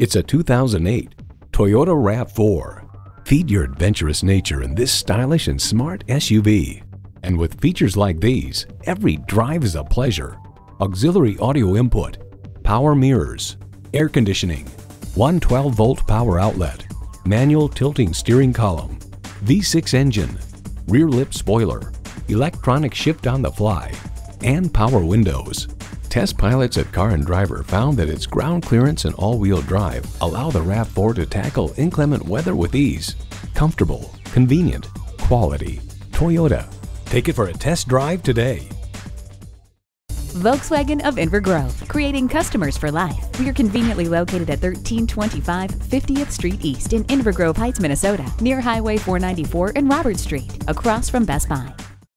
It's a 2008 Toyota RAV4. Feed your adventurous nature in this stylish and smart SUV. And with features like these, every drive is a pleasure. Auxiliary audio input, power mirrors, air conditioning, 112-volt power outlet, manual tilting steering column, V6 engine, rear lip spoiler, electronic shift on the fly, and power windows. Test pilots at Car and Driver found that its ground clearance and all-wheel drive allow the RAV4 to tackle inclement weather with ease. Comfortable, convenient, quality, Toyota. Take it for a test drive today. Volkswagen of Inver Grove, creating customers for life. We are conveniently located at 1325 50th Street East in Inver-Grove-Heights, Minnesota, near Highway 494 and Robert Street, across from Best Buy.